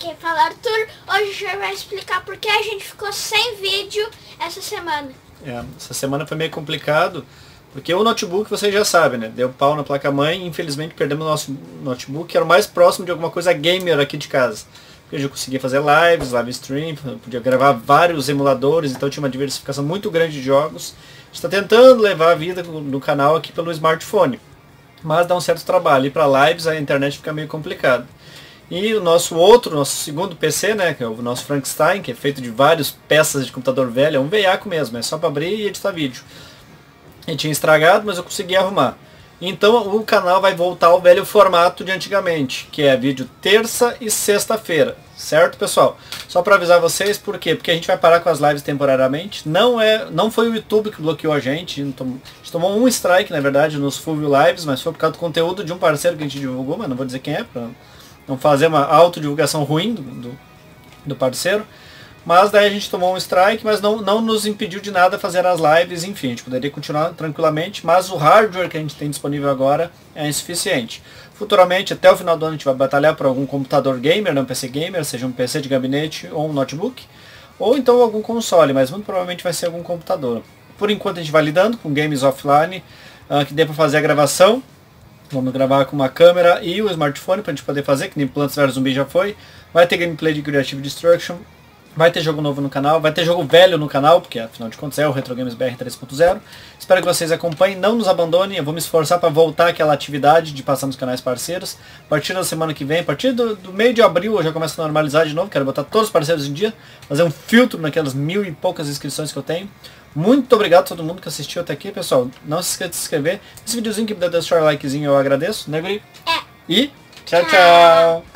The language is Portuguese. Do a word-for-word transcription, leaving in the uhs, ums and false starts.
Quem fala Arthur, hoje a gente vai explicar porque a gente ficou sem vídeo essa semana. É, essa semana foi meio complicado, porque o notebook vocês já sabem, né? Deu pau na placa-mãe, infelizmente perdemos o nosso notebook, que era o mais próximo de alguma coisa gamer aqui de casa. Porque eu já conseguia fazer lives, live stream, podia gravar vários emuladores, então tinha uma diversificação muito grande de jogos. A gente está tentando levar a vida do canal aqui pelo smartphone, mas dá um certo trabalho. E para lives a internet fica meio complicada. E o nosso outro, nosso segundo P C, né, que é o nosso Frankenstein, que é feito de várias peças de computador velho, é um veiaco mesmo, é só para abrir e editar vídeo. Ele tinha estragado, mas eu consegui arrumar. Então o canal vai voltar ao velho formato de antigamente, que é vídeo terça e sexta-feira, certo, pessoal? Só para avisar vocês, por quê? Porque a gente vai parar com as lives temporariamente. Não, é, não foi o YouTube que bloqueou a gente, a gente tomou um strike, na verdade, nos Full View Lives, mas foi por causa do conteúdo de um parceiro que a gente divulgou, mas não vou dizer quem é, pra... Vamos fazer uma autodivulgação ruim do, do, do parceiro. Mas daí a gente tomou um strike, mas não, não nos impediu de nada fazer as lives. Enfim, a gente poderia continuar tranquilamente, mas o hardware que a gente tem disponível agora é insuficiente. Futuramente, até o final do ano, a gente vai batalhar por algum computador gamer, não P C gamer, seja um P C de gabinete ou um notebook. Ou então algum console, mas muito provavelmente vai ser algum computador. Por enquanto a gente vai lidando com games offline, uh, que dê para fazer a gravação. Vamos gravar com uma câmera e o smartphone para a gente poder fazer, que nem Plants versus. Zumbi já foi. Vai ter gameplay de Creative Destruction, vai ter jogo novo no canal, vai ter jogo velho no canal, porque afinal de contas é o RetroGamesBR três ponto zero. Espero que vocês acompanhem, não nos abandonem, eu vou me esforçar para voltar àquela atividade de passar nos canais parceiros. A partir da semana que vem, a partir do, do meio de abril eu já começo a normalizar de novo, quero botar todos os parceiros em dia, fazer um filtro naquelas mil e poucas inscrições que eu tenho. Muito obrigado a todo mundo que assistiu até aqui, pessoal. Não se esqueça de se inscrever. Esse videozinho que me deu deixar o likezinho, eu agradeço, né, Guri? É. E tchau, tchau.